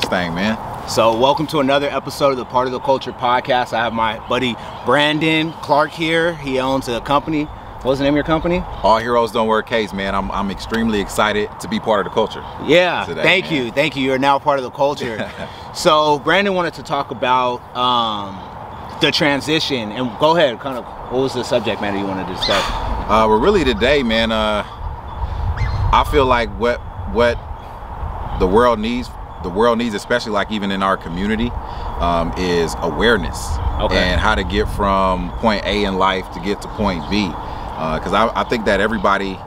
this thing, man. So welcome to another episode of the Part of the Culture podcast. I have my buddy Brandon Clark here. He owns a company. What's the name of your company? All Heroes Don't Wear Capes, man. I'm extremely excited to be part of the culture. Yeah, today, thank you. You're now part of the culture. So Brandon wanted to talk about the transition, and go ahead, kind of, what was the subject matter you wanted to discuss? Well, really today, man, I feel like what the world needs, especially like even in our community, is awareness. Okay. And how to get from point A in life to get to point B. Because I think that everybody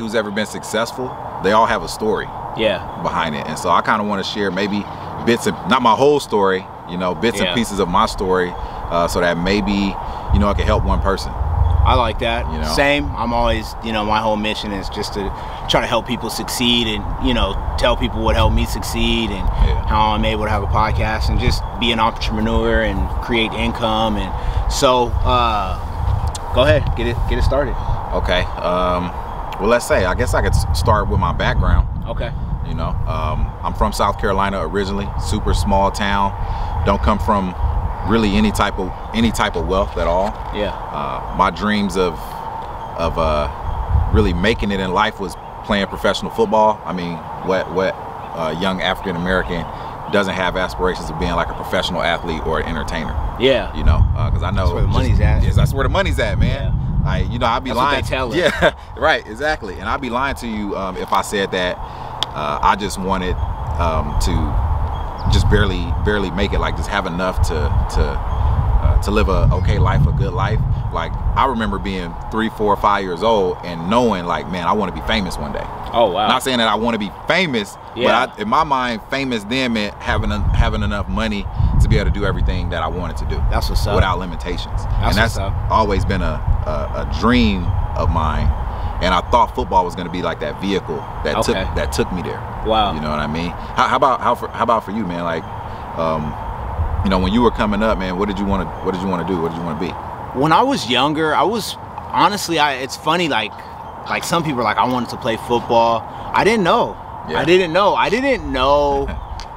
who's ever been successful, they all have a story behind it. And so I kind of want to share maybe bits of, not my whole story, you know, bits and pieces of my story, so that maybe, you know, I can help one person. I like that. You know? Same. I'm always, you know, my whole mission is just to try to help people succeed and, you know, tell people what helped me succeed and how I'm able to have a podcast and just be an entrepreneur and create income. And so, go ahead, get it started. Okay. Well, let's say, I guess I could start with my background. Okay. You know, I'm from South Carolina originally, super small town. Don't come from really any type of wealth at all. Yeah. My dreams of really making it in life was playing professional football. I mean, what young African American doesn't have aspirations of being like a professional athlete or an entertainer? Yeah. You know, because I know that's where the money's at. Yes, that's where the money's at, man. Yeah. Like, you know, I'd be lying. That's what they tell us. Yeah. Right. Exactly. And I'd be lying to you if I said that I just wanted to just barely make it, like just have enough to live a okay life, a good life. Like I remember being 3, 4, 5 years old and knowing like, man, I want to be famous one day. Oh wow. Not saying that I want to be famous, but in my mind, famous then meant having enough money to be able to do everything that I wanted to do. That's what's up. Without limitations. That's always been a dream of mine. And I thought football was going to be like that vehicle that took me there. Wow. You know what I mean? How about for you, man? Like, you know, when you were coming up, man, what did you want to do? What did you want to be? When I was younger, I was honestly, it's funny. Like some people are like, I wanted to play football. I didn't know. Yeah. I didn't know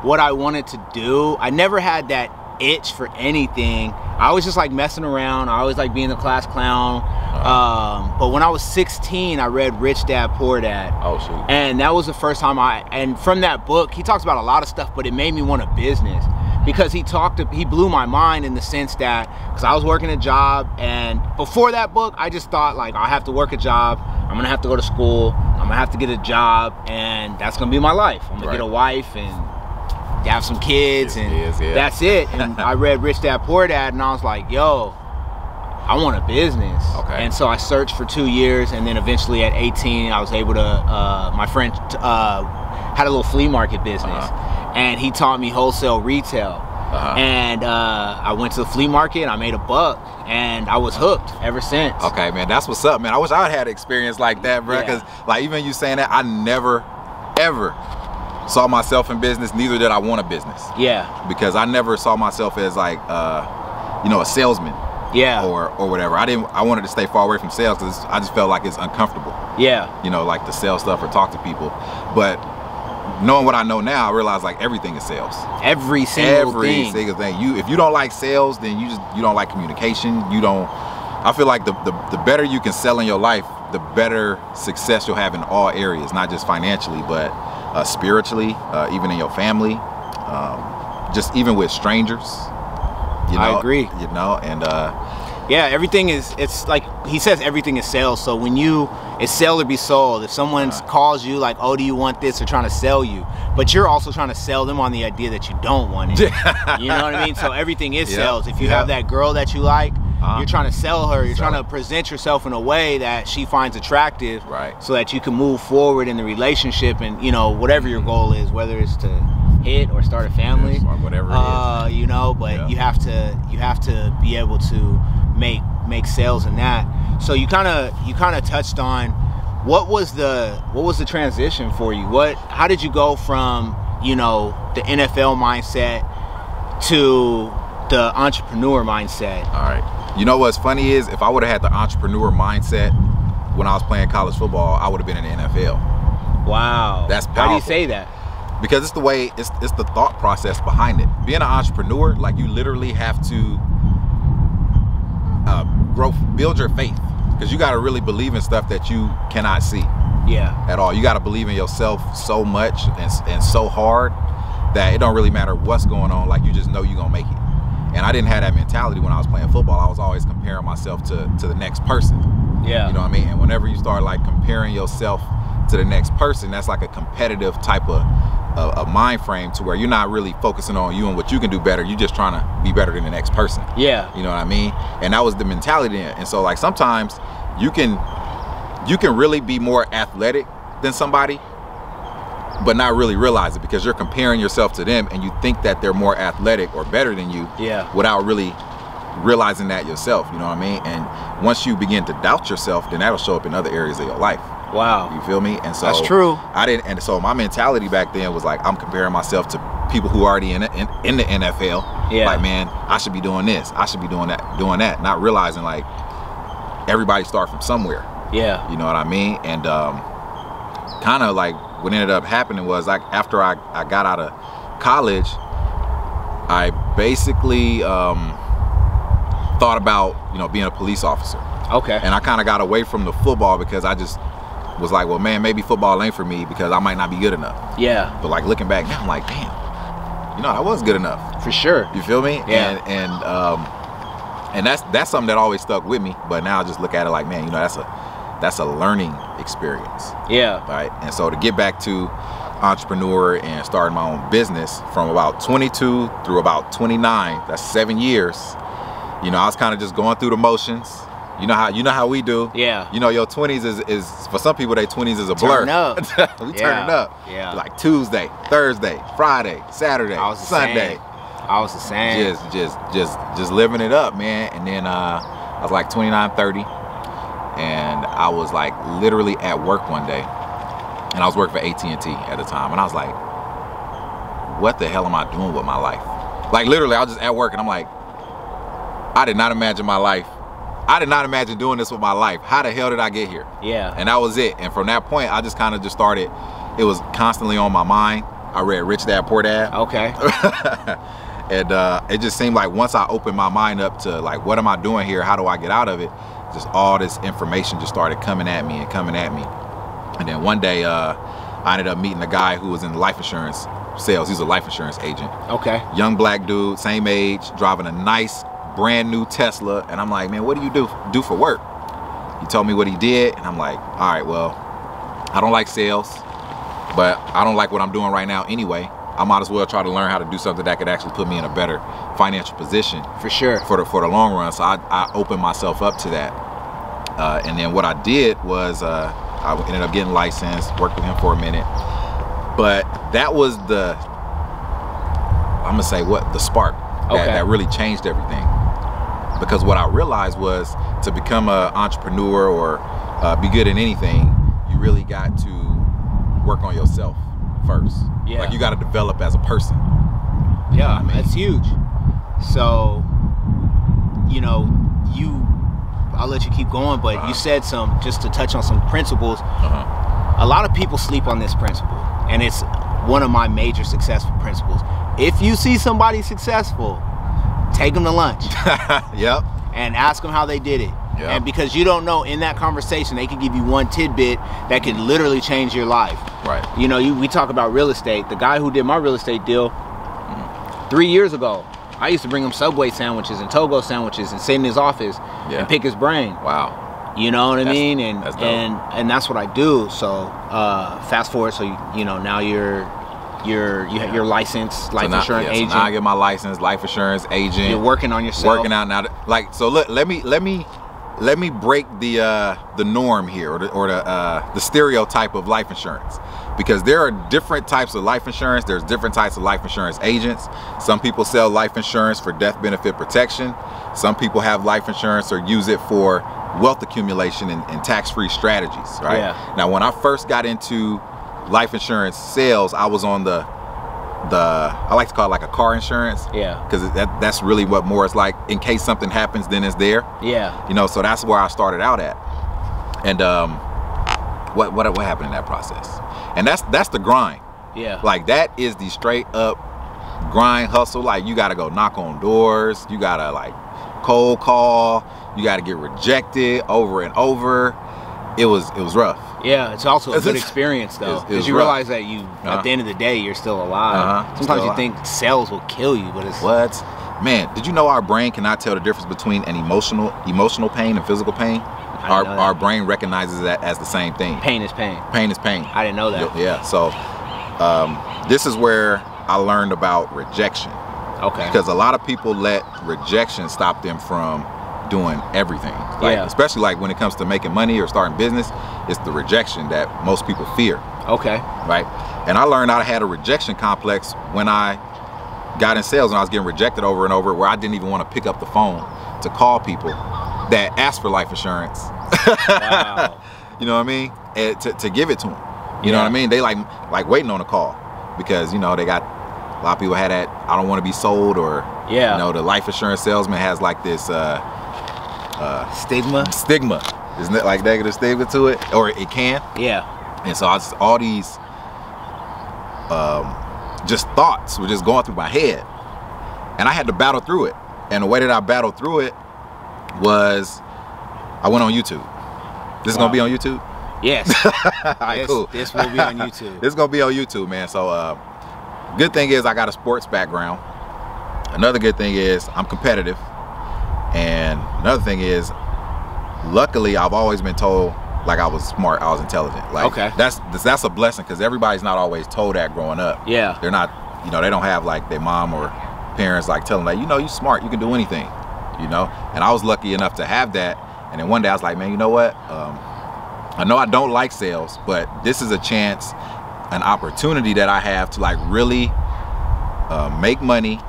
what I wanted to do. I never had that itch for anything. I was just like messing around. I always like being the class clown. But when I was 16, I read Rich Dad Poor Dad. Oh, shoot. And that was the first time and from that book, he talks about a lot of stuff, but it made me want a business because he blew my mind in the sense that, because I was working a job, and before that book, I just thought like, I have to work a job, I'm gonna have to go to school, I'm gonna have to get a job, and that's gonna be my life. I'm gonna get a wife and have some kids, that's it. And I read Rich Dad Poor Dad, and I was like, yo, I want a business. Okay. And so I searched for 2 years, and then eventually at 18, I was able to, my friend had a little flea market business, and he taught me wholesale retail. And I went to the flea market, I made a buck, and I was hooked ever since. Okay, man, that's what's up, man. I wish I had an experience like that, bro, because like even you saying that, I never, ever saw myself in business, neither did I want a business. Yeah. Because I never saw myself as like, you know, a salesman. Yeah. Or whatever. I wanted to stay far away from sales because I just felt like it's uncomfortable. Yeah. You know, like to sell stuff or talk to people. But knowing what I know now, I realize like everything is sales. Every single thing. If you don't like sales, then you don't like communication. I feel like the better you can sell in your life, the better success you'll have in all areas, not just financially, but spiritually, even in your family, just even with strangers. You know, I agree. You know, and everything is. It's like he says, everything is sales. So when it's sell or be sold. If someone calls you like, "Oh, do you want this?" They're trying to sell you, but you're also trying to sell them on the idea that you don't want it. You know what I mean? So everything is sales. If you have that girl that you like, you're trying to sell her. You're trying to present yourself in a way that she finds attractive, right? So that you can move forward in the relationship, and you know whatever your goal is, whether it's to hit or start a family, or whatever it is. You know, but you have to be able to make sales in that. So you kind of touched on what was the transition for you? How did you go from, you know, the NFL mindset to the entrepreneur mindset? All right. You know what's funny is if I would have had the entrepreneur mindset when I was playing college football, I would have been in the NFL. Wow. That's powerful. How do you say that? because it's the way, it's the thought process behind it. Being an entrepreneur, like, you literally have to build your faith, because you got to really believe in stuff that you cannot see. Yeah. At all. You got to believe in yourself so much and so hard that it don't really matter what's going on. Like, you just know you're going to make it. And I didn't have that mentality when I was playing football. I was always comparing myself to the next person. Yeah. You know what I mean? And whenever you start, like, comparing yourself to the next person, that's like a competitive type of mind frame, to where you're not really focusing on you and what you can do better. You're just trying to be better than the next person. Yeah. You know what I mean? And that was the mentality. And so, like, sometimes you can really be more athletic than somebody, but not really realize it, because you're comparing yourself to them and you think that they're more athletic or better than you, yeah, without really realizing that yourself. You know what I mean? And once you begin to doubt yourself, then that'll show up in other areas of your life. Wow. You feel me? And so that's true. And so my mentality back then was like, I'm comparing myself to people who are already in the NFL. Yeah. Like, man, I should be doing this. I should be doing that. Not realizing, like, everybody starts from somewhere. Yeah. You know what I mean? And kind of like what ended up happening was, like, after I got out of college, I basically thought about, you know, being a police officer. Okay. And I kind of got away from the football, because I just was like, well, man, maybe football ain't for me, because I might not be good enough. Yeah. But, like, looking back now, I'm like, damn, you know, I was good enough. For sure. You feel me? Yeah. And that's something that always stuck with me. But now I just look at it like, man, you know, that's a learning experience. Yeah. Right. And so to get back to entrepreneur and starting my own business, from about 22 through about 29, that's 7 years. You know, I was kind of just going through the motions. You know how we do. Yeah. You know, your 20s is for some people, their 20s is a blur. Turning up. We turning up. Yeah. Like Tuesday, Thursday, Friday, Saturday, Sunday. I was the same. Just living it up, man. And then I was like 29, 30. And I was like literally at work one day, and I was working for AT&T at the time, and I was like, what the hell am I doing with my life? Like, literally, I was just at work, and I'm like, I did not imagine my life. I did not imagine doing this with my life. How the hell did I get here? Yeah. And that was it. And from that point, I just kind of just started. It was constantly on my mind. I read Rich Dad Poor Dad. Okay. And it just seemed like once I opened my mind up to, like, what am I doing here? How do I get out of it? Just all this information just started coming at me. And then one day, I ended up meeting a guy who was in life insurance sales. He was a life insurance agent. Okay. Young black dude, same age, driving a nice, brand new Tesla. And I'm like, man, what do you do for work? He told me what he did. And I'm like, all right, well, I don't like sales, but I don't like what I'm doing right now anyway. I might as well try to learn how to do something that could actually put me in a better financial position. For sure. For the long run. So I opened myself up to that. And then what I did was I ended up getting licensed, worked with him for a minute. But that was the, I'm gonna say what, the spark that, okay, that really changed everything. Because what I realized was, to become an entrepreneur or be good in anything, you really got to work on yourself first. Yeah. Like, you got to develop as a person. Yeah, I mean, that's huge. So, you know, I'll let you keep going, but you said some, just to touch on some principles. A lot of people sleep on this principle, and it's one of my major successful principles. If you see somebody successful, take them to lunch. Yep. And ask them how they did it. Yep. And because you don't know, in that conversation, they could give you one tidbit that could literally change your life. Right. You know, we talk about real estate. The guy who did my real estate deal 3 years ago, I used to bring him Subway sandwiches and Togo sandwiches and sit in his office, yeah, and pick his brain. Wow. You know what I mean? And that's what I do. So fast forward. So you know, now you have your license, life insurance agent. So now I get my license, life insurance agent. You're working on yourself. Working out now. Like, so look, let me break the norm here, or the stereotype of life insurance, because there are different types of life insurance. There's different types of life insurance agents. Some people sell life insurance for death benefit protection. Some people have life insurance or use it for wealth accumulation and tax-free strategies, right? Yeah. Now, when I first got into life insurance sales, I was on the I like to call it like a car insurance, yeah, because that's really what more is like. In case something happens, then it's there. Yeah. You know, so that's where I started out at. And what happened in that process? And that's the grind. Yeah. Like, that is the straight up grind hustle. Like, you gotta go knock on doors. You gotta, like, cold call. You gotta get rejected over and over. It was rough. Yeah, it's also a good experience, though, because you realize that you, at the end of the day, you're still alive. Sometimes you think sales will kill you, but it's... What? Man, did you know our brain cannot tell the difference between an emotional pain and physical pain? Our brain recognizes that as the same thing. Pain is pain. Pain is pain. I didn't know that. Yeah, so this is where I learned about rejection. Okay. Because a lot of people let rejection stop them from doing everything, like, especially like when it comes to making money or starting business. It's the rejection that most people fear. Okay. Right? And I learned I had a rejection complex when I got in sales, and I was getting rejected over and over, where I didn't even want to pick up the phone to call people that asked for life insurance. Wow. You know what I mean? And to give it to them. You know what I mean? They like waiting on a call, because, you know, they got a lot of people had that I don't want to be sold, or you know, the life insurance salesman has like this stigma, isn't it, like negative stigma to it, or it can. Yeah. And so I just, all these just thoughts were just going through my head, and I had to battle through it. And the way that I battled through it was I went on YouTube. This is gonna be on YouTube. Yes. All right, cool. This will be on YouTube. This is gonna be on YouTube, man. So good thing is I got a sports background. Another good thing is I'm competitive. And another thing is, luckily, I've always been told, like, I was smart, I was intelligent. Like, that's a blessing, because everybody's not always told that growing up. Yeah. They're not, you know, they don't have, like, their mom or parents, like, telling them, like, you know, you're smart, you can do anything, you know? And I was lucky enough to have that. And then one day I was like, man, you know what? I know I don't like sales, but this is a chance, an opportunity that I have to, like, really make money.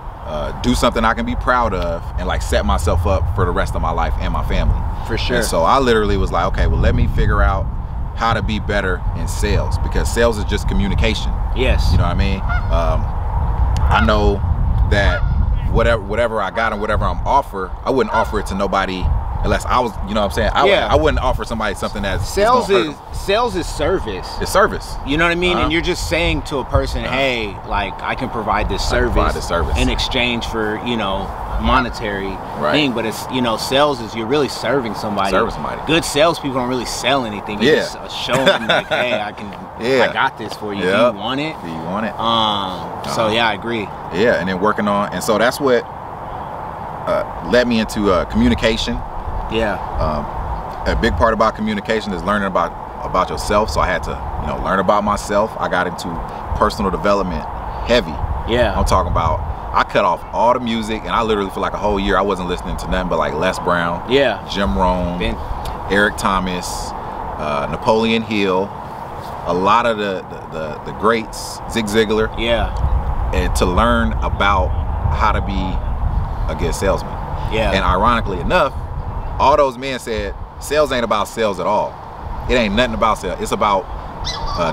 Do something I can be proud of, and like set myself up for the rest of my life and my family. For sure. And so I literally was like, okay, well, let me figure out how to be better in sales, because sales is just communication. Yes. You know what I mean? I know that whatever I got and whatever I'm offered, I wouldn't offer it to nobody unless I was, you know what I'm saying? I wouldn't offer somebody something that's sales is service. It's service. You know what I mean? And you're just saying to a person, hey, like, I can provide this service, in exchange for, you know, monetary thing. But it's, you know, sales is, you're really serving somebody. Good salespeople don't really sell anything. You're just showing them, like, hey, I got this for you. Do you want it? Do you want it? So yeah, I agree. Yeah, and then working on, and so that's what led me into communication. Yeah. A big part about communication is learning about yourself. So I had to, you know, learn about myself. I got into personal development heavy. Yeah. I'm talking about, I cut off all the music, and I literally for like a whole year I wasn't listening to nothing but like Les Brown, Jim Rohn, Eric Thomas, Napoleon Hill, a lot of the greats, Zig Ziglar. Yeah. And to learn about how to be a good salesman. Yeah. And ironically enough, all those men said, sales ain't about sales at all. It ain't nothing about sales. It's about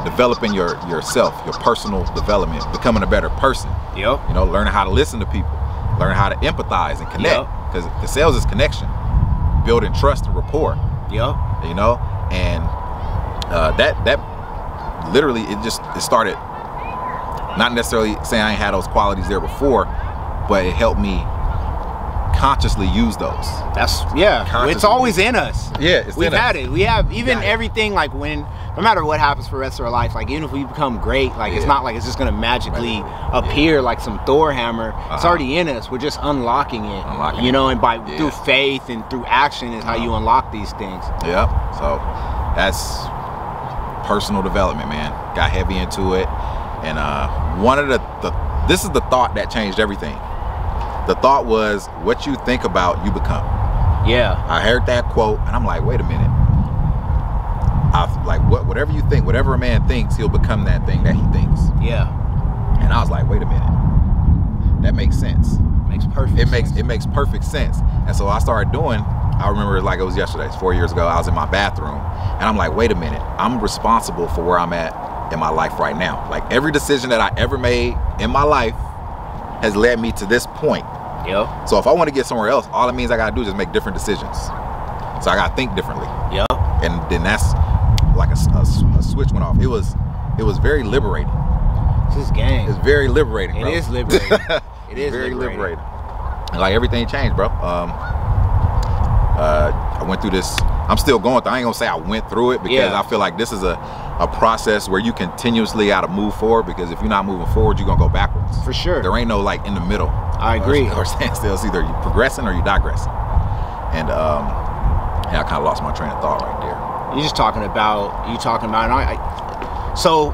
developing yourself, your personal development, becoming a better person. Yep. You know, learning how to listen to people, learning how to empathize and connect. Because the sales is connection, building trust and rapport. Yep. You know, and that literally, it started, not necessarily saying I ain't had those qualities there before, but it helped me consciously use those. That's, yeah, it's always in us. Yeah, it's we've in had us. It we have even everything, like, when, no matter what happens for the rest of our life, like, even if we become great, like, it's not like it's just gonna magically appear like some Thor hammer. It's already in us. We're just unlocking it, you know, and by through faith and through action is how you unlock these things. Yep. So that's personal development, man. Got heavy into it. And one of this is the thought that changed everything. The thought was, what you think about, you become. Yeah. I heard that quote, and I'm like, wait a minute. Whatever you think, whatever a man thinks, he'll become that thing that he thinks. Yeah. And I was like, wait a minute. That makes sense. Makes perfect sense. It makes perfect sense. And so I started doing, I remember like it was yesterday, it's 4 years ago, I was in my bathroom, and I'm like, wait a minute. I'm responsible for where I'm at in my life right now. Like, every decision that I ever made in my life has led me to this point. Yep. So if I want to get somewhere else, all it means I got to do is just make different decisions. So I got to think differently. Yep. And then that's like a switch went off. It was very liberating. It's just game. It's very liberating, bro. It is liberating. It is very liberating. Like, everything changed, bro. I went through this. I'm still going through. I ain't gonna say I went through it, because I feel like this is a process where you continuously gotta move forward, because if you're not moving forward, you're gonna go backwards. For sure. There ain't no like in the middle. I agree. Or stand still. It's either you're progressing or you're digressing. And yeah, I kind of lost my train of thought right there. You're just talking about, and so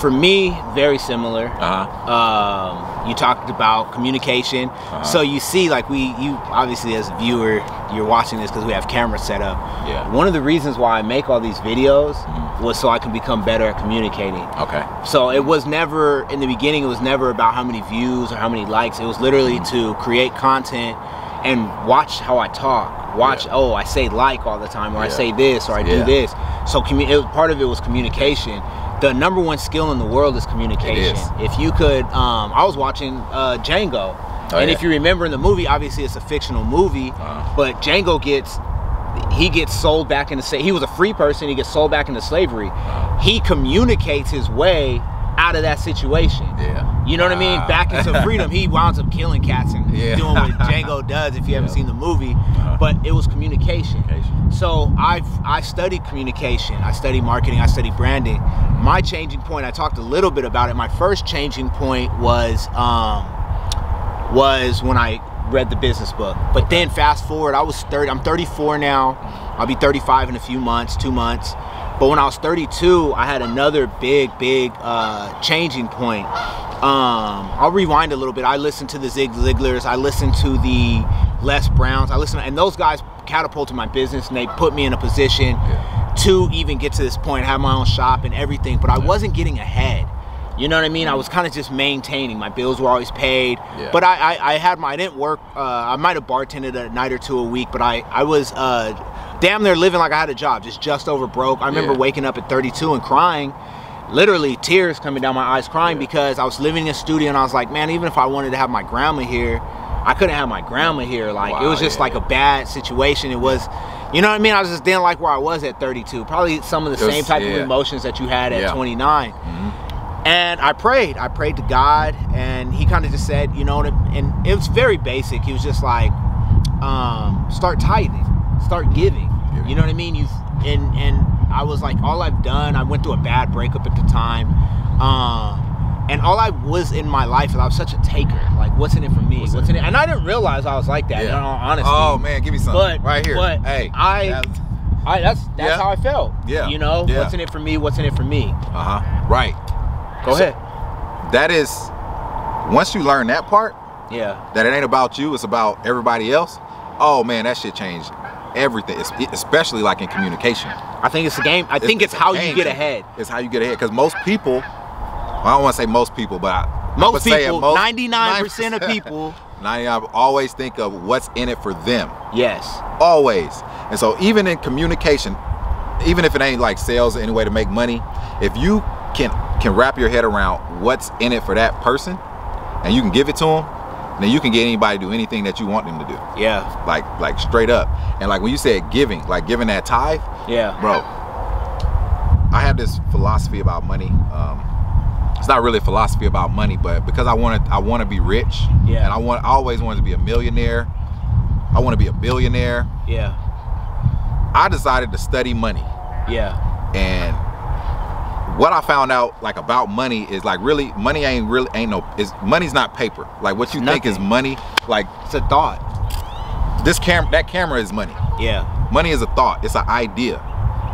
for me, very similar. You talked about communication. So you see, like, you obviously as a viewer, you're watching this because we have cameras set up. Yeah. One of the reasons why I make all these videos was so I can become better at communicating. Okay. So it was never, in the beginning, it was never about how many views or how many likes. It was literally to create content and watch how I talk. Watch, oh, I say like all the time, or I say this, or I do this. So part of it was communication. The number one skill in the world is communication. If you could, I was watching Django. And if you remember in the movie, obviously it's a fictional movie, but Django gets sold back into slavery. He was a free person, he gets sold back into slavery. He communicates his way out of that situation. You know what I mean? Back into freedom. He winds up killing cats and doing what Django does, if you haven't seen the movie. But it was communication. So I studied communication, I studied marketing, I studied branding. My changing point, I talked a little bit about it. My first changing point was when I read the business book. But then fast forward, I was 30, I'm 34 now. I'll be 35 in a few months, 2 months. But when I was 32, I had another big changing point. I'll rewind a little bit. I listened to the Zig Ziglars, I listened to the Les Browns, and those guys catapulted my business, and they put me in a position to even get to this point, have my own shop and everything. But I wasn't getting ahead. You know what I mean? I was kind of just maintaining. My bills were always paid, but I had my, I didn't work. I might have bartended a night or two a week, but I was damn near living like I had a job, just over broke. I remember waking up at 32 and crying, literally tears coming down my eyes, crying because I was living in a studio, and I was like, man, even if I wanted to have my grandma here, I couldn't have my grandma here. Like, it was just like a bad situation. It was, you know what I mean? I just didn't like where I was at 32. Probably some of the same type of emotions that you had at 29. And I prayed to God, and he kind of just said, you know, and it was very basic. He was just like, start tithing, start giving. You know what I mean? And I was like, all I've done, I went through a bad breakup at the time. And all I was in my life is I was such a taker. Like, what's in it for me? What's in it? And I didn't realize I was like that, in all honesty. Oh, man, give me something. But, right here. But hey, that's how I felt. Yeah. You know, what's in it for me? What's in it for me? Right. Go ahead. That is, once you learn that part, that it ain't about you, it's about everybody else. Oh, man, that shit changed everything, especially like in communication. I think it's a game. I think it's how you get ahead. It's how you get ahead, because most people, I don't want to say most people, but most people, 99% of people, 99 always think of what's in it for them. Yes. Always. And so even in communication, even if it ain't like sales or any way to make money, if you can wrap your head around what's in it for that person, and you can give it to them, then you can get anybody to do anything that you want them to do. Yeah. Like straight up. And like when you said giving, like giving that tithe. Yeah. Bro, I have this philosophy about money. It's not really a philosophy about money, but because I want to be rich, and I always wanted to be a millionaire. I want to be a billionaire. Yeah. I decided to study money. Yeah. And what I found out like about money is like really money money's not paper. Like what you think is money, like it's a thought. That camera is money. Yeah. Money is a thought. It's an idea.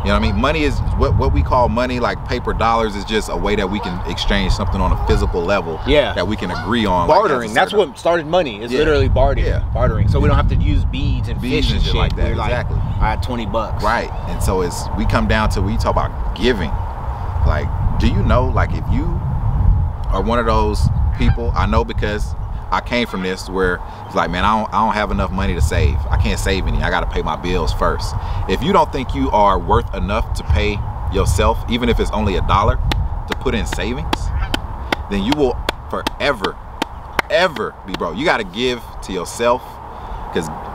You know what I mean? Money is what we call money, like paper dollars, is just a way that we can exchange something on a physical level that we can agree on. Bartering. Like that's what started money. It's literally bartering. Yeah. Bartering. So we don't have to use beads and fish and shit like that. We're exactly. Like, I had $20. Right. And so we come down to we talk about giving. Like, do you know, like if you are one of those people, I know because I came from this where it's like, man, I don't have enough money to save. I can't save any. I got to pay my bills first. If you don't think you are worth enough to pay yourself, even if it's only $1 to put in savings, then you will forever, ever be broke. You got to give to yourself,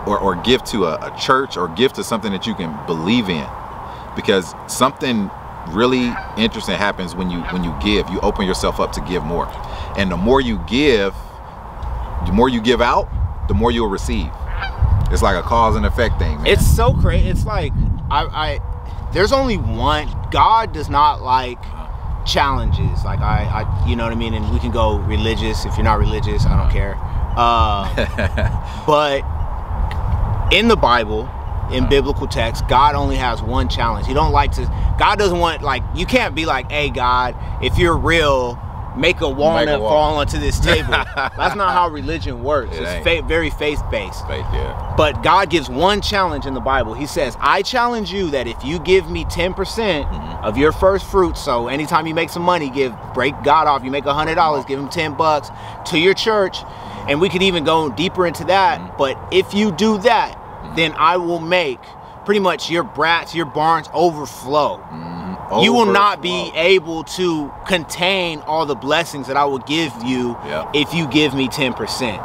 or give to a church, or give to something that you can believe in, because something really interesting happens when you give. You open yourself up to give more. And the more you give, the more you give out, the more you'll receive. It's like a cause and effect thing, man. It's so crazy. It's like there's only one. God does not like challenges. Like you know what I mean? And we can go religious. If you're not religious, I don't care. But in the Bible, in biblical texts, God only has one challenge. He don't like to, God doesn't want, like, you can't be like, hey God, if you're real, make a walnut fall onto this table. That's not how religion works. It's very faith-based. Faith, yeah. But God gives one challenge in the Bible. He says, I challenge you that if you give me 10% of your first fruit, so anytime you make some money, break God off. You make $100, give him $10 to your church. And we could even go deeper into that. But if you do that, then I will make pretty much your brats, your barns overflow. You will not be able to contain all the blessings that I will give you if you give me 10%.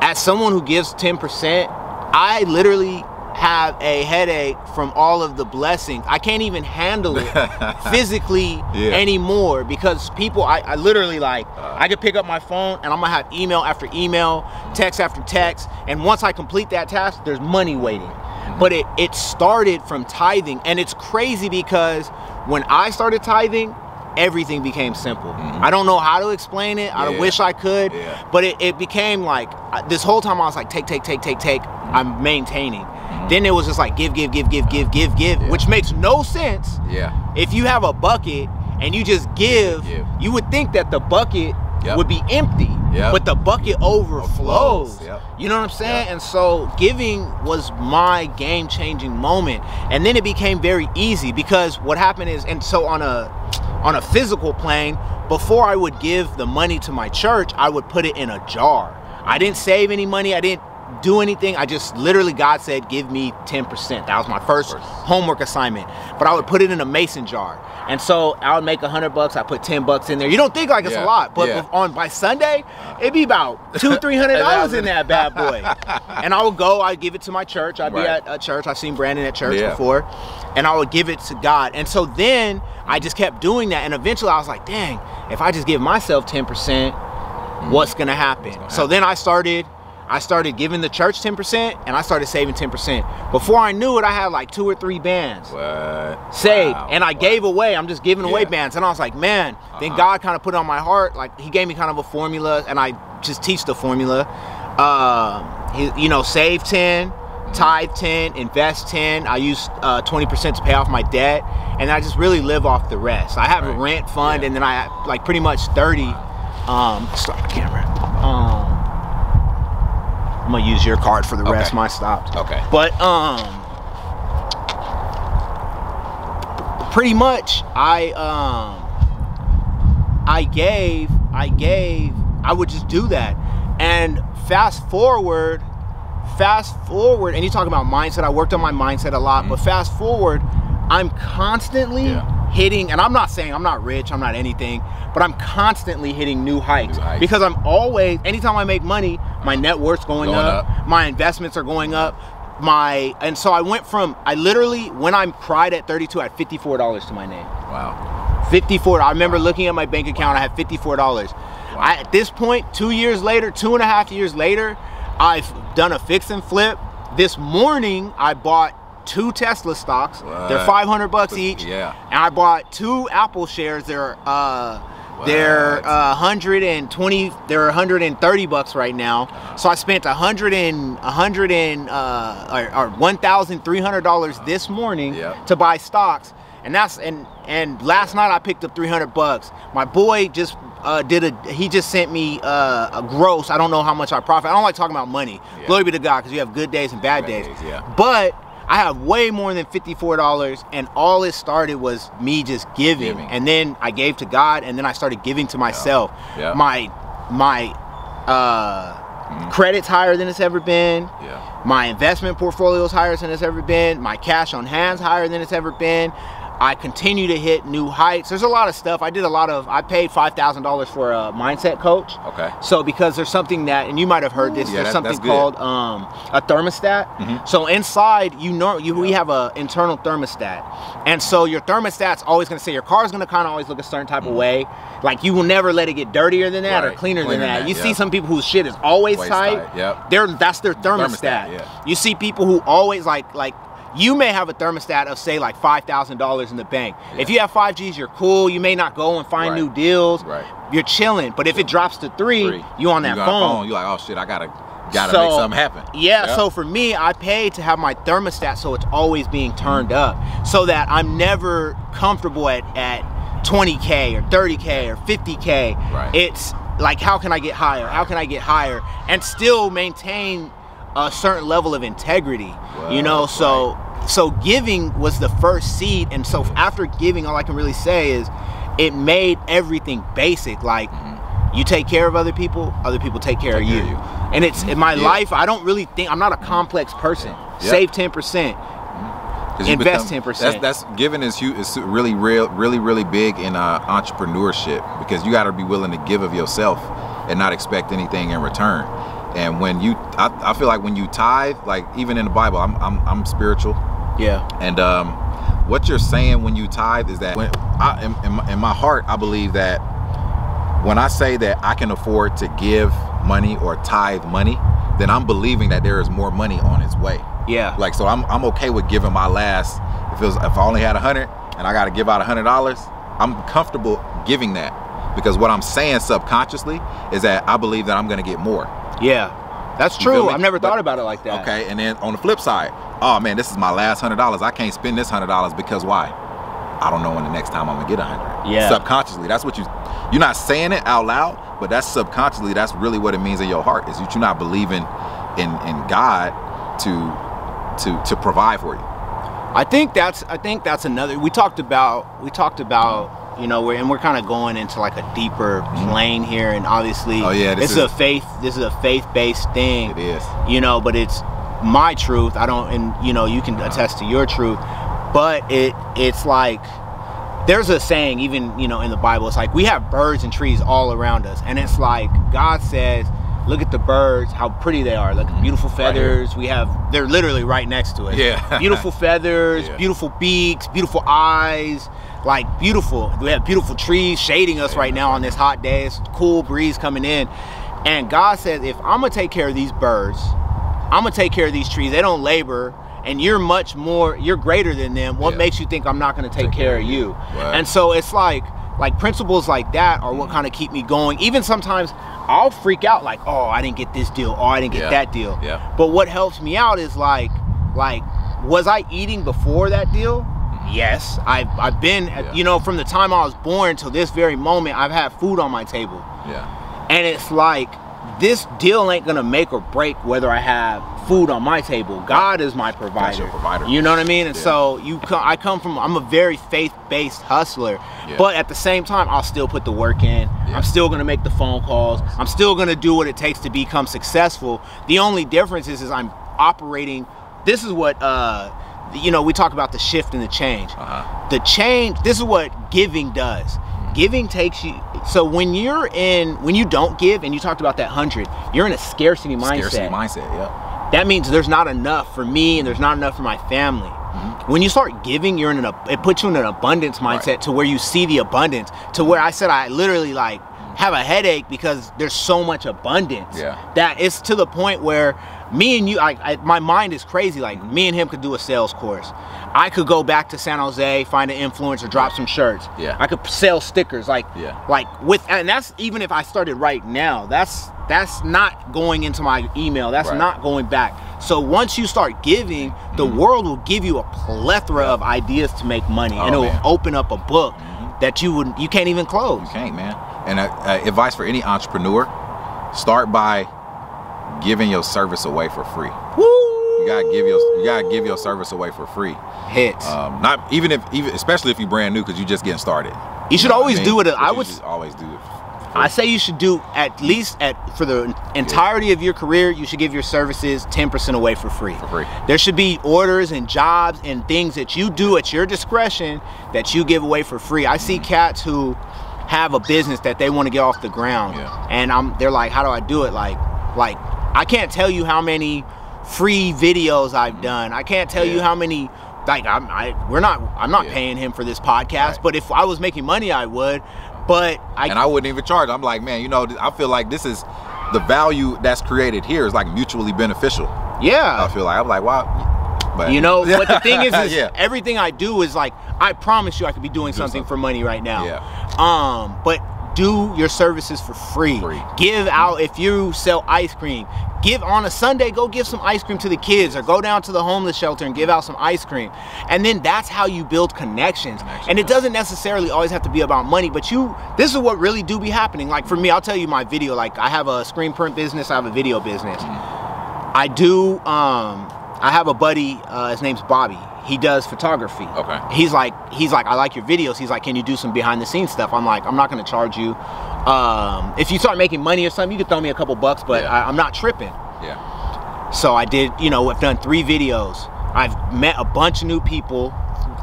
As someone who gives 10%, I literally have a headache from all of the blessings. I can't even handle it physically anymore, because people, I literally, like, I could pick up my phone and I'm gonna have email after email, text after text, and once I complete that task, there's money waiting. But it started from tithing, and it's crazy because when I started tithing, everything became simple. I don't know how to explain it. I wish I could, but it became like, this whole time I was like, take, I'm maintaining. Then it was just like give, give, give, which makes no sense. If you have a bucket and you just give. You would think that the bucket would be empty, but the bucket overflows. You know what I'm saying? And so giving was my game-changing moment. And then it became very easy, because what happened is, and so on a physical plane, before I would give the money to my church, I would put it in a jar. I didn't save any money. I didn't do anything. I just literally, God said, give me 10%. That was my first homework assignment. But I would put it in a mason jar. And so I would make $100. I put $10 in there. You don't think like it's a lot, but by Sunday, it'd be about $200-$300 in that bad boy. And I would go, I'd give it to my church. I'd be at a church. I've seen Brandon at church before. And I would give it to God. And so then I just kept doing that. And eventually I was like, dang, if I just give myself 10%, what's gonna happen? So then I started giving the church 10%, and I started saving 10%. Before I knew it, I had like 2 or 3 bands saved, and I gave away. I'm just giving away bands, and I was like, man. Then God kind of put it on my heart, like he gave me kind of a formula, and I just teach the formula. You know, save 10, tithe 10, invest 10. I use 20% to pay off my debt, and I just really live off the rest. I have a rent fund, and then I like pretty much 30. Stop the camera. I'm gonna use your card for the rest. Mine stopped. Okay. But pretty much I would just do that. And fast forward, and you talk about mindset. I worked on my mindset a lot, but fast forward, I'm constantly hitting, and I'm not saying I'm not rich, I'm not anything, but I'm constantly hitting new heights, because I'm always, anytime I make money, my net worth's going up, my investments are going up, and so I went from, I literally, when I cried at 32, I had $54 to my name. Wow. $54. I remember looking at my bank account, I had $54. Wow. At this point, 2 years later, 2.5 years later, I've done a fix and flip. This morning, I bought 2 Tesla stocks. What? They're $500 each. Yeah. And I bought 2 Apple shares. They're $120. They're $130 right now. So I spent $1,300 this morning to buy stocks. And last night I picked up $300. My boy just he just sent me a gross. I don't know how much I profit. I don't like talking about money. Yeah. Glory be to God, because you have good days and bad days. Yeah. But I have way more than $54, and all it started was me just giving. And then I gave to God, and then I started giving to myself. Yeah. My credit's higher than it's ever been. My investment portfolio's higher than it's ever been. My cash on hand's higher than it's ever been. I continue to hit new heights. There's a lot of stuff. I paid $5,000 for a mindset coach. Okay. So because there's something that, and you might have heard this, there's something called a thermostat. Mm-hmm. So inside, we have an internal thermostat. And so your thermostat's always gonna say, your car's gonna kinda always look a certain type mm-hmm. of way. Like you will never let it get dirtier than that, right. Or cleaner than that. You see some people whose shit is always tight. Yep. That's their thermostat. Yeah. You see people who always like, you may have a thermostat of say like $5,000 in the bank. Yeah. If you have 5Gs, you're cool. You may not go and find new deals. Right. You're chilling. But if it drops to three, you on that phone. You're like, oh shit, I gotta make something happen. Yeah, yep. So for me, I paid to have my thermostat so it's always being turned up, so that I'm never comfortable at 20K or 30K or 50K. Right. It's like, how can I get higher? How can I get higher and still maintain a certain level of integrity? Well, you know, so so giving was the first seed. And so after giving, all I can really say is it made everything basic. Like you take care of other people take care of you. And it's in my life, I don't really think, I'm not a complex person. Yeah. Save 10%. Invest 10%. That's giving is really big in entrepreneurship, because you got to be willing to give of yourself and not expect anything in return. And when you, I feel like when you tithe, like even in the Bible, I'm spiritual. Yeah. And what you're saying when you tithe is that when in my heart, I believe that when I say that I can afford to give money or tithe money, then I'm believing that there is more money on its way. Yeah. Like, so I'm okay with giving my last. If I only had 100 and I got to give out $100, I'm comfortable giving that, because what I'm saying subconsciously is that I believe that I'm going to get more. Yeah, that's true. I've never thought about it like that. Okay, and then on the flip side, oh man, this is my last $100. I can't spend this $100 because why? I don't know when the next time I'm gonna get 100. Yeah. Subconsciously, that's what you're not saying it out loud, but that's subconsciously. That's really what it means in your heart, is that you're not believing in God to provide for you. I think that's another. We talked about. You know, we're kind of going into like a deeper plane here, and obviously, this is a faith-based thing. It is, you know, but it's my truth. And you know, you can attest to your truth, but it's like there's a saying, even you know, in the Bible, it's like we have birds and trees all around us, and it's like God says, look at the birds, how pretty they are, like beautiful feathers. Right. They're literally right next to us. Yeah, beautiful feathers, beautiful beaks, beautiful eyes. Like beautiful, we have beautiful trees shading us right now on this hot day. It's a cool breeze coming in, and God says, if I'm gonna take care of these birds, I'm gonna take care of these trees, they don't labor, and you're greater than them. What makes you think I'm not gonna take care of you? Wow. And so it's like principles like that are what kind of keep me going. Even sometimes I'll freak out like, oh, I didn't get this deal, oh, I didn't get that deal. Yeah. But what helps me out is like was I eating before that deal? Yes, I've been, you know, from the time I was born till this very moment, I've had food on my table. Yeah. And it's like, this deal ain't gonna make or break whether I have food on my table. God is my provider. That's your provider. You know what I mean? And so I'm a very faith-based hustler, but at the same time, I'll still put the work in. Yeah. I'm still gonna make the phone calls. I'm still gonna do what it takes to become successful. The only difference is I'm operating, this is what, you know, we talk about the shift and the change. The change, this is what giving does. Giving takes you, so when you don't give, and you talked about that 100, you're in a scarcity mindset. That means there's not enough for me and there's not enough for my family. When you start giving, it puts you in an abundance mindset, to where you see the abundance, to where I said I literally like have a headache because there's so much abundance that it's to the point where me and you, my mind is crazy. Like me and him could do a sales course. I could go back to San Jose, find an influencer, drop some shirts. Yeah. I could sell stickers. And that's even if I started right now. That's not going into my email. That's not going back. So once you start giving, the world will give you a plethora of ideas to make money, and it will open up a book that you can't even close. You can't, man. And advice for any entrepreneur: start by giving your service away for free. Woo! You gotta give your service away for free. Hits. Not even especially if you're brand new, because you're just getting started. You should always do it. I would always do it. I say you should do at least for the entirety of your career, you should give your services 10% away for free. There should be orders and jobs and things that you do at your discretion that you give away for free. I see cats who have a business that they want to get off the ground, and they're like, how do I do it? Like I can't tell you how many free videos I've done. I can't tell you how many. Like I'm not paying him for this podcast, but if I was making money, I would. But I wouldn't even charge. I'm like, man, you know, I feel like this is the value that's created here is like mutually beneficial. Yeah, I feel like wow. But, you know, but the thing is everything I do is like, I promise you I could be doing something for money right now. But do your services for free. Give out. If you sell ice cream, give on a Sunday, go give some ice cream to the kids, or go down to the homeless shelter and give out some ice cream. And then that's how you build connections. And it doesn't necessarily always have to be about money, but this is what really do be happening. Like for me, I'll tell you my video, like I have a screen print business, I have a video business. I do, I have a buddy, his name's Bobby. He does photography. He's like, I like your videos. He's like, can you do some behind the scenes stuff? I'm like, I'm not gonna charge you. If you start making money or something, you could throw me a couple bucks, but I'm not tripping. So I did, you know, I've done 3 videos. I've met a bunch of new people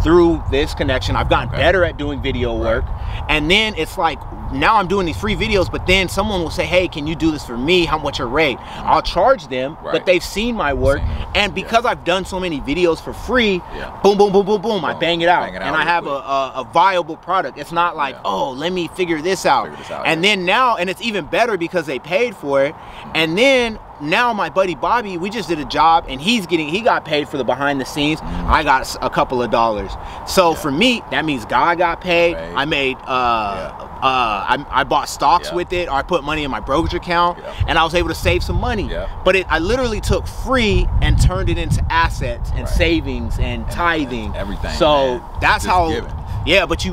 through this connection. I've gotten better at doing video work. And then it's like, now I'm doing these free videos, but then someone will say, hey, can you do this for me? How much your rate? I'll charge them, but they've seen my work. And because I've done so many videos for free, boom, boom, boom, boom, boom, I bang it out. And I have a viable product. It's not like, oh, let me figure this out. And then now, and it's even better because they paid for it. And then now my buddy Bobby, we just did a job and he got paid for the behind the scenes. I got a couple of dollars. So for me, that means God got paid. I made, I bought stocks with it, or I put money in my brokerage account, and I was able to save some money. But I literally took free and turned it into assets and savings and tithing. And everything. So that's just how. Giving. Yeah, but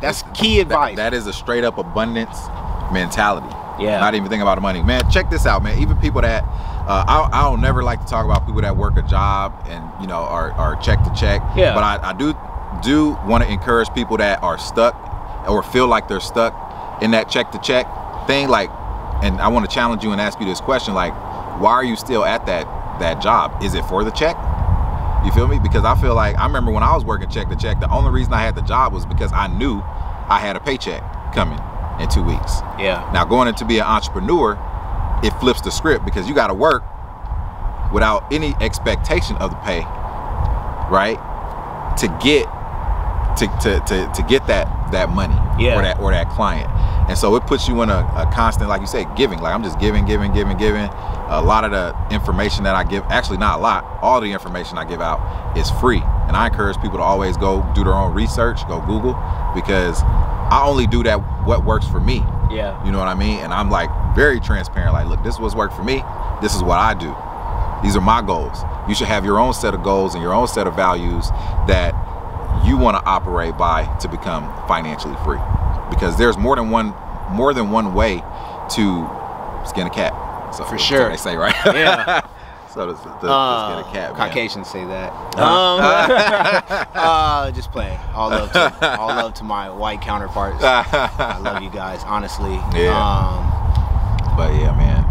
that's key advice. That is a straight up abundance mentality. Not even thinking about the money, man. Check this out, man. Even people that I don't never like to talk about people that work a job and you know are check to check. But I do want to encourage people that are stuck or feel like they're stuck in that check to check thing. Like, and I want to challenge you and ask you this question, like, why are you still at that job? Is it for the check? You feel me? Because I feel like, I remember when I was working check to check, the only reason I had the job was because I knew I had a paycheck coming in 2 weeks. Now going into be an entrepreneur, it flips the script because you got to work without any expectation of the pay, right? To get that money or that client. And so it puts you in a constant, like you say, giving. Like I'm just giving. A lot of the information that I give, actually not a lot, all the information I give out is free. And I encourage people to always go do their own research, go Google, because I only do that what works for me. You know what I mean? And I'm like very transparent, like, look, this is what's worked for me. This is what I do. These are my goals. You should have your own set of goals and your own set of values that you want to operate by to become financially free, because there's more than one way to skin a cat. So for sure, they say, right? So to skin a cat. Caucasians say that. Just playing. All love to my white counterparts. I love you guys, honestly. But yeah, man.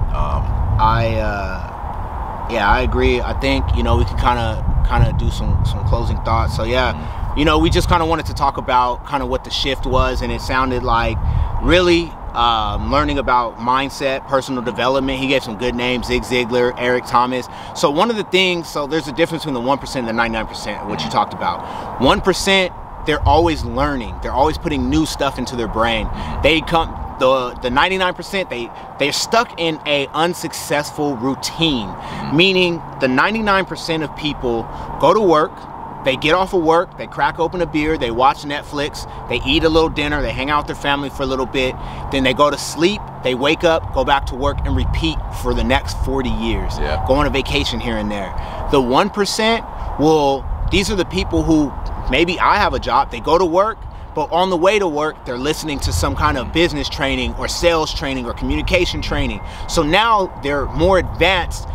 I agree. I think, you know, we could kind of do some closing thoughts. So yeah. You know, we just kind of wanted to talk about kind of what the shift was, and it sounded like really learning about mindset, personal development. He gave some good names, Zig Ziglar, Eric Thomas. So one of the things, so there's a difference between the 1% and the 99%, what you talked about. 1%, they're always learning. They're always putting new stuff into their brain. They come, the 99%, they're stuck in a unsuccessful routine, meaning the 99% of people go to work. They get off of work, they crack open a beer, they watch Netflix, they eat a little dinner, they hang out with their family for a little bit, then they go to sleep, they wake up, go back to work, and repeat for the next 40 years. Go on a vacation here and there. The 1% these are the people who, maybe I have a job, they go to work, but on the way to work, they're listening to some kind of business training or sales training or communication training. So now they're more advanced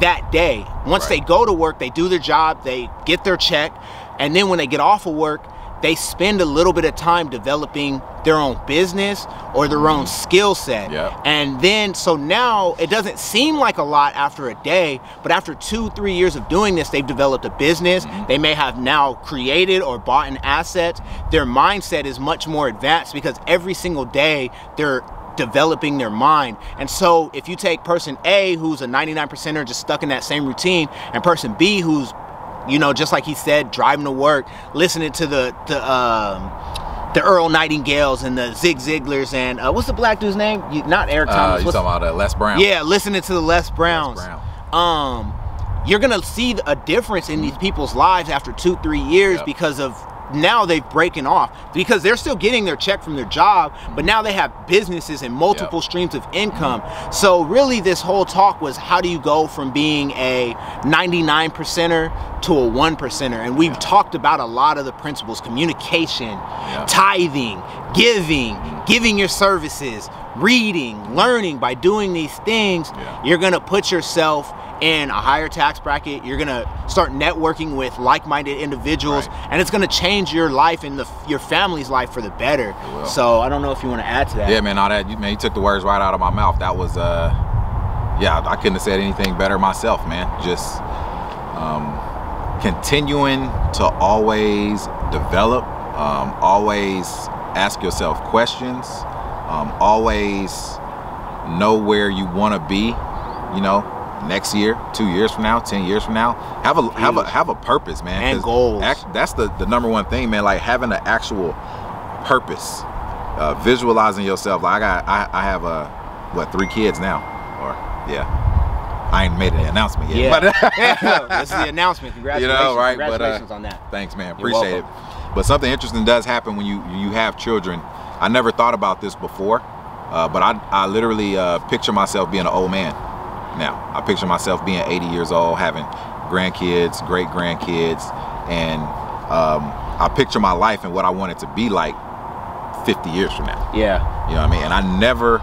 that day. Once they go to work, they do their job, they get their check, and then when they get off of work, they spend a little bit of time developing their own business or their own skill set. Yep. And then, so now it doesn't seem like a lot after a day, but after 2-3 years of doing this, they've developed a business. Mm-hmm. They may have now created or bought an asset. Their mindset is much more advanced because every single day they're developing their mind. And so if you take person A, who's a 99%er just stuck in that same routine, and person B, who's, you know, just like he said, driving to work, listening to the Earl Nightingales and the Zig Ziglars and what's the black dude's name? Not Eric Thomas. You're talking about Les Brown. Yeah, listening to the Les Browns. Les Brown. You're gonna see a difference in these people's lives after 2-3 years. Yep. Because of now they've breaking off, because they're still getting their check from their job, but now they have businesses and multiple streams of income. So really this whole talk was, how do you go from being a 99%er to a 1%er? And we've talked about a lot of the principles: communication, tithing, giving your services, reading, learning. By doing these things, you're gonna put yourself in a higher tax bracket, you're gonna start networking with like-minded individuals, and it's gonna change your life and your family's life for the better. So I don't know if you want to add to that. Yeah, man, all that, you took the words right out of my mouth. That was, yeah, I couldn't have said anything better myself, man. Just continuing to always develop, always ask yourself questions, always know where you want to be, you know, next year, 2 years from now, 10 years from now. Have a have a purpose, man, and goals. That's the #1 thing, man. Like having an actual purpose, visualizing yourself. Like I have what, 3 kids now, or I ain't made an announcement yet. This is the announcement. Congratulations, you know, congratulations on that. Thanks, man. Appreciate it. But something interesting does happen when you have children. I never thought about this before, but I literally picture myself being an old man. Now, I picture myself being 80 years old, having grandkids, great grandkids, and I picture my life and what I want it to be like 50 years from now. Yeah. You know what I mean? And I never,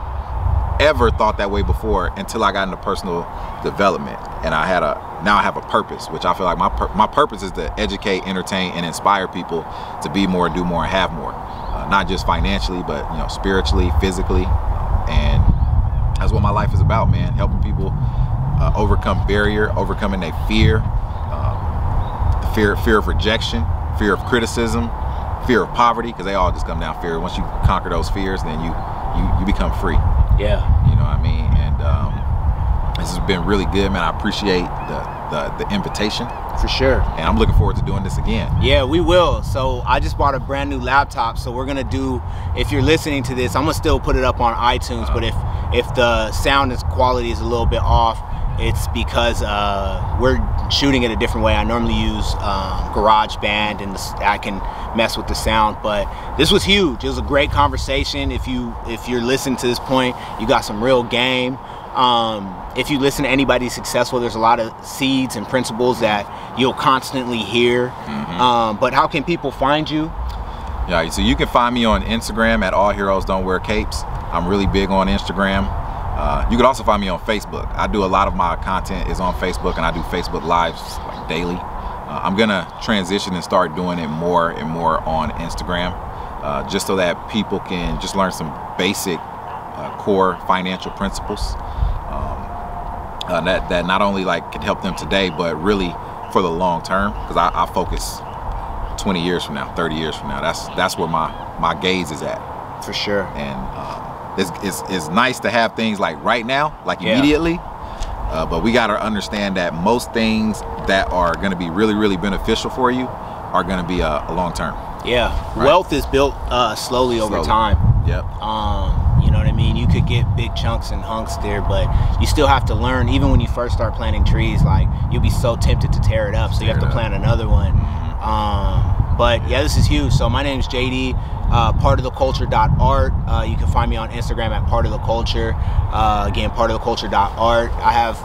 ever thought that way before until I got into personal development. And I had now I have a purpose, which I feel like my purpose is to educate, entertain, and inspire people to be more, do more, and have more. Not just financially, but, you know, spiritually, physically, and that's what my life is about, man. Helping people overcome barrier, overcoming their fear, fear of rejection, fear of criticism, fear of poverty, because they all just come down fear. Once you conquer those fears, then you become free. Yeah. You know what I mean? And this has been really good, man. I appreciate the invitation. For sure. And I'm looking forward to doing this again. Yeah, we will. So I just bought a brand new laptop, so we're gonna do, if you're listening to this, I'm gonna still put it up on iTunes, but if the sound quality is a little bit off, it's because we're shooting it a different way. I normally use GarageBand, and I can mess with the sound, but this was huge. It was a great conversation. If you're listening to this point, you got some real game. If you listen to anybody successful, there's a lot of seeds and principles that you'll constantly hear. But how can people find you? Yeah, so you can find me on Instagram at All Heroes Don't Wear Capes. I'm really big on Instagram. You can also find me on Facebook. I do a lot of my content is on Facebook, and I do Facebook Lives like daily. I'm gonna transition and start doing it more and more on Instagram, just so that people can just learn some basic core financial principles that not only like can help them today, but really for the long term, because I focus 20 years from now, 30 years from now. That's where my gaze is at. For sure. And it's nice to have things like right now, like immediately, but we gotta understand that most things that are gonna be really, really beneficial for you are gonna be a long term. Yeah, right? Wealth is built slowly over time. Yep. You know what I mean? You could get big chunks and hunks there, but you still have to learn. Even when you first start planting trees, like, you'll be so tempted to tear it up, so you have to plant another one. But yeah, this is huge. So my name is JD, partoftheculture.art. You can find me on Instagram at partoftheculture. Again, partoftheculture.art. I have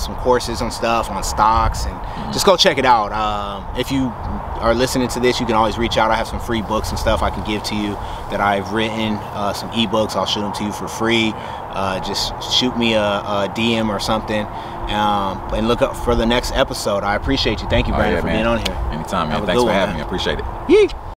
some courses on stuff, on stocks, and just go check it out. If you are listening to this, you can always reach out. I have some free books and stuff I can give to you that I've written, some ebooks. I'll shoot them to you for free. Just shoot me a DM or something, and look up for the next episode. I appreciate you. Thank you, Brandon, for being on here. Anytime, man. Thanks for having me. I appreciate it. Yeet.